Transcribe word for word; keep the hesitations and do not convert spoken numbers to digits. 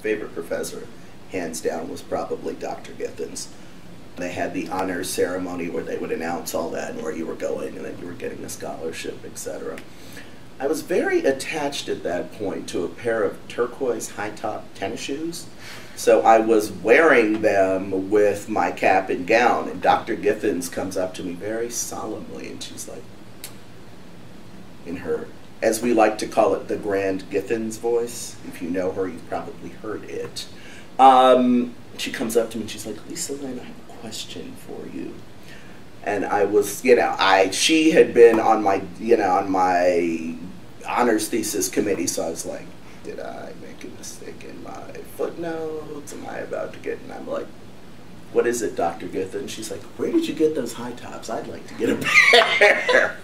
favorite professor, hands down, was probably Doctor Githens. They had the honors ceremony where they would announce all that and where you were going and that you were getting a scholarship, et cetera. I was very attached at that point to a pair of turquoise high-top tennis shoes. So I was wearing them with my cap and gown, and Doctor Githens comes up to me very solemnly, and she's like, in her, as we like to call it, the Grand Githens voice. If you know her, you've probably heard it. Um, she comes up to me and she's like, Lisalyn, I have a question for you. And I was, you know, I, she had been on my, you know, on my honors thesis committee, so I was like, did I make a mistake in my footnotes? Am I about to get, and I'm like, what is it, Doctor Githens? She's like, where did you get those high tops? I'd like to get a pair.